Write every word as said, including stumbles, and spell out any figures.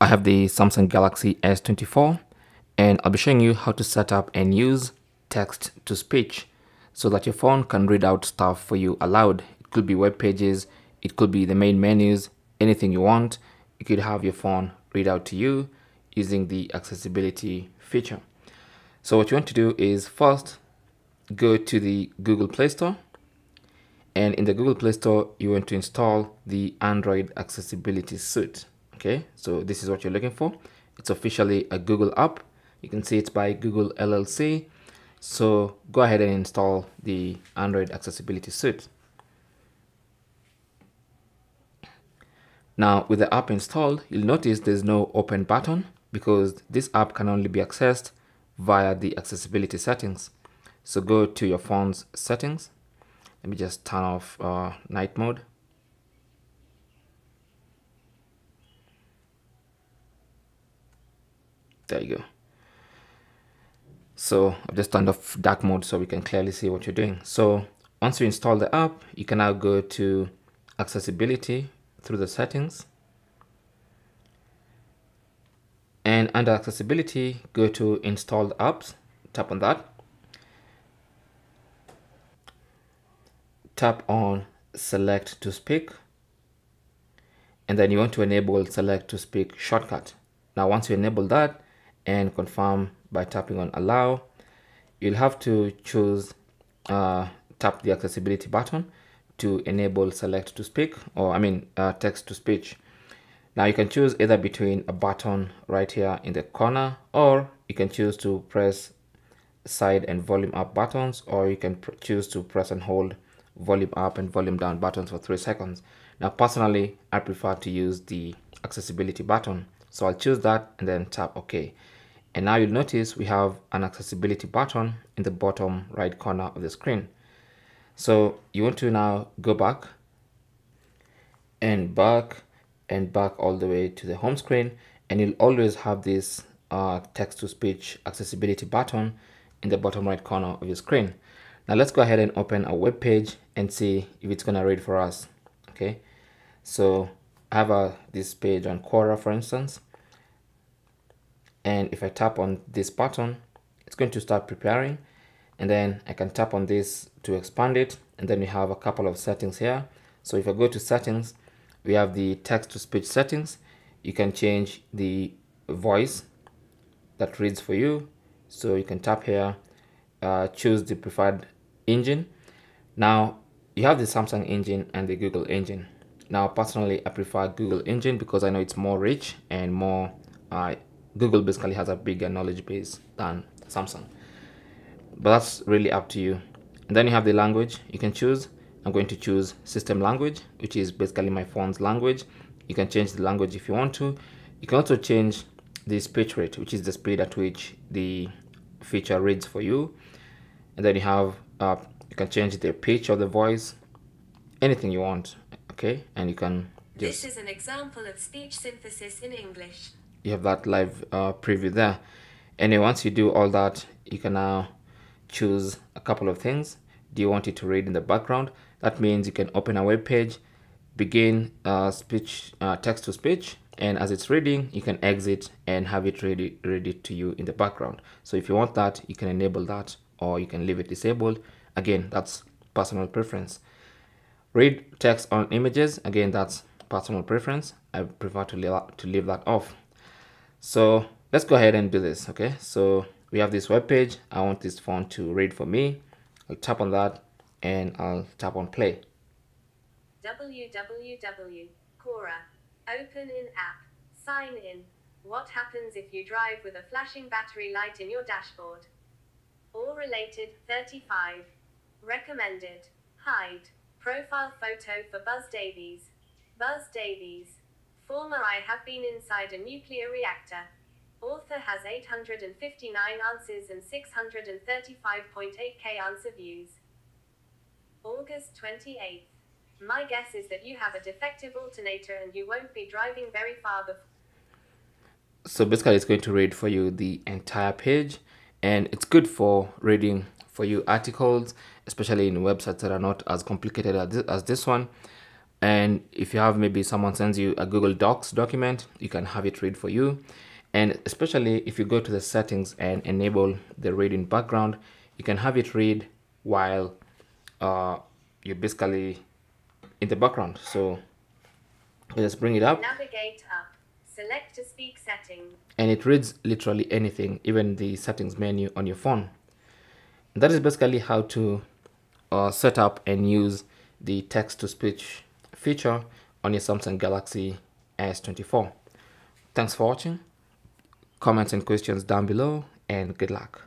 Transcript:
I have the Samsung Galaxy S twenty-four, and I'll be showing you how to set up and use text to speech so that your phone can read out stuff for you aloud. It could be web pages, it could be the main menus, anything you want. You could have your phone read out to you using the accessibility feature. So what you want to do is first go to the Google Play Store, and in the Google Play Store you want to install the Android Accessibility Suite. Okay, so this is what you're looking for. It's officially a Google app. You can see it's by Google L L C. So go ahead and install the Android Accessibility Suite. Now with the app installed, you'll notice there's no open button because this app can only be accessed via the accessibility settings. So go to your phone's settings. Let me just turn off uh, night mode. There you go. So I've just turned off dark mode so we can clearly see what you're doing. So once you install the app, you can now go to accessibility through the settings, and under accessibility, go to installed apps, tap on that, tap on Select to Speak, and then you want to enable Select to Speak shortcut. Now once you enable that and confirm by tapping on allow, you'll have to choose uh, tap the accessibility button to enable Select to Speak, or I mean uh, text to speech. Now you can choose either between a button right here in the corner, or you can choose to press side and volume up buttons, or you can choose to press and hold volume up and volume down buttons for three seconds. Now personally, I prefer to use the accessibility button. So I'll choose that and then tap OK. And now you'll notice we have an accessibility button in the bottom right corner of the screen. So you want to now go back and back and back all the way to the home screen, and you'll always have this uh, text-to-speech accessibility button in the bottom right corner of your screen. Now let's go ahead and open a web page and see if it's gonna read for us. Okay, so I have a, this page on Quora, for instance. And if I tap on this button, it's going to start preparing, and then I can tap on this to expand it. And then we have a couple of settings here. So if I go to settings, we have the text to speech settings. You can change the voice that reads for you. So you can tap here, uh, choose the preferred engine. Now you have the Samsung engine and the Google engine. Now personally, I prefer Google engine because I know it's more rich and more uh, Google basically has a bigger knowledge base than Samsung, but that's really up to you. And then you have the language you can choose. I'm going to choose system language, which is basically my phone's language. You can change the language if you want to. You can also change the speech rate, which is the speed at which the feature reads for you. And then you have, uh, you can change the pitch of the voice, anything you want. Okay, and you can just... This is an example of speech synthesis in English. You have that live uh, preview there. And once you do all that, you can now choose a couple of things. Do you want it to read in the background? That means you can open a web page, begin uh, speech, uh, text to speech, and as it's reading, you can exit and have it ready, ready to you in the background. So if you want that, you can enable that, or you can leave it disabled. Again, that's personal preference. Read text on images. Again, that's personal preference. I prefer to leave, to leave that off. So let's go ahead and do this. Okay, so we have this web page. I want this phone to read for me. I'll tap on that and I'll tap on play. www. Quora. Open in app. Sign in. What happens if you drive with a flashing battery light in your dashboard? All related. thirty-five. Recommended. Hide. Profile photo for Buzz Davies. Buzz Davies. Former I have been inside a nuclear reactor. Author has eight hundred fifty-nine answers and six hundred thirty-five point eight K answer views. August twenty-eighth. My guess is that you have a defective alternator and you won't be driving very far before. So basically it's going to read for you the entire page, and it's good for reading for you articles, especially in websites that are not as complicated as this one. And if you have, maybe someone sends you a Google Docs document, you can have it read for you. And especially if you go to the settings and enable the read in background, you can have it read while uh, you're basically in the background. So let's bring it up. Navigate up. Select to speak setting. And it reads literally anything, even the settings menu on your phone. That is basically how to uh, set up and use the text-to-speech feature on your Samsung Galaxy S twenty-four. Thanks for watching. Comments and questions down below, and good luck.